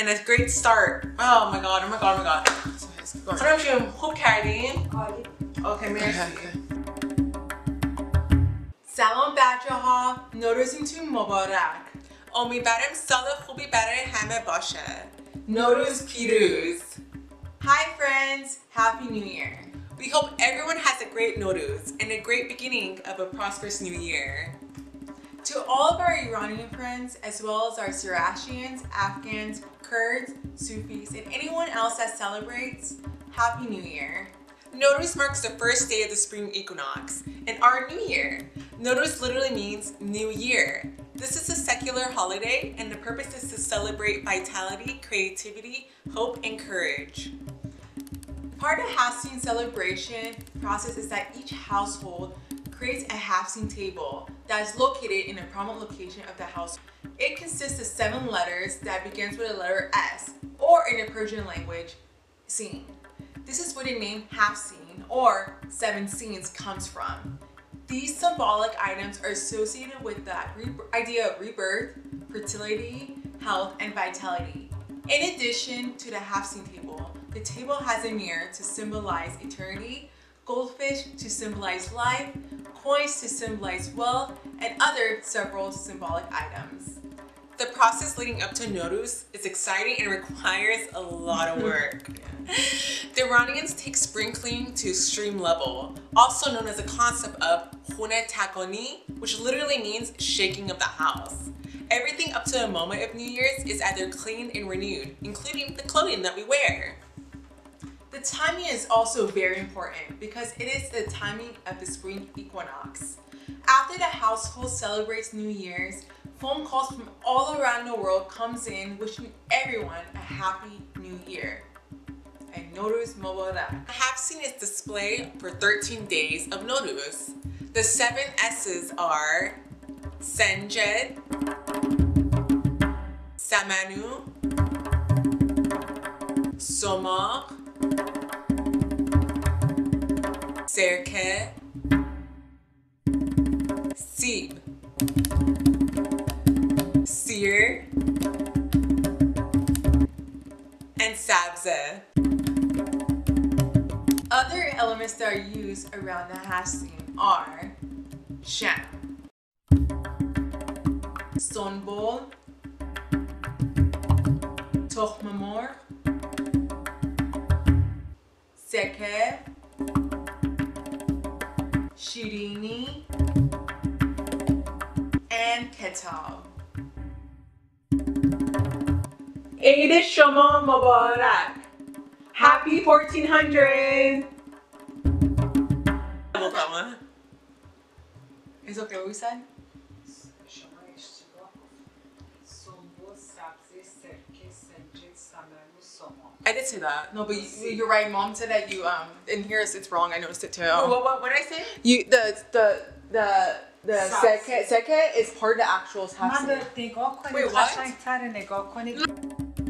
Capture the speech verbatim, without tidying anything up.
and a great start. Oh my god, oh my god, oh my god. Sometimes you hope carrying. Okay, merci. Salam bacha ha, Nowruztun mubarak. Umidvaram sal khoob baraye hame bashe. Nowruz piruz. Hi friends, happy new year. We hope everyone has a great Nowruz and a great beginning of a prosperous new year. To all of our Iranian friends, as well as our Sirashians, Afghans, Kurds, Sufis, and anyone else that celebrates, Happy New Year. Nowruz marks the first day of the spring equinox and our new year. Nowruz literally means new year. This is a secular holiday and the purpose is to celebrate vitality, creativity, hope, and courage. Part of haftseen celebration process is that each household creates a haftseen table that is located in a prominent location of the house. It consists of seven letters that begins with a letter S, or in the Persian language, seen. This is where the name haftseen or seven scenes comes from. These symbolic items are associated with the idea of rebirth, fertility, health, and vitality. In addition to the haftseen table, the table has a mirror to symbolize eternity, goldfish to symbolize life, coins to symbolize wealth, and other several symbolic items. The process leading up to Nowruz is exciting and requires a lot of work. Yeah. The Iranians take spring cleaning to extreme level, also known as the concept of Hune Takoni, which literally means shaking of the house. Everything up to the moment of New Year's is either cleaned and renewed, including the clothing that we wear. The timing is also very important because it is the timing of the spring equinox. After the household celebrates New Year's, phone calls from all around the world comes in wishing everyone a happy new year. And Nowruz Mubarak. The haftseen is displayed for thirteen days of Nowruz. The seven S's are Senjed, Samanu, Somaq, Seke, Seer, Seer, and Sabze. Other elements that are used around the haftseen are Shaan Sonbol, Tochmemor, Seke, Shirini, and Ketal. Eid Shoma Mubarak. Happy fourteen hundred. Is okay what we said? I did say that. No, but you, you're right. Mom said that you um in here it's wrong. I noticed it too. What what, what did I say? You the the the the seke seke is part of the actual haftseen. Wait, what?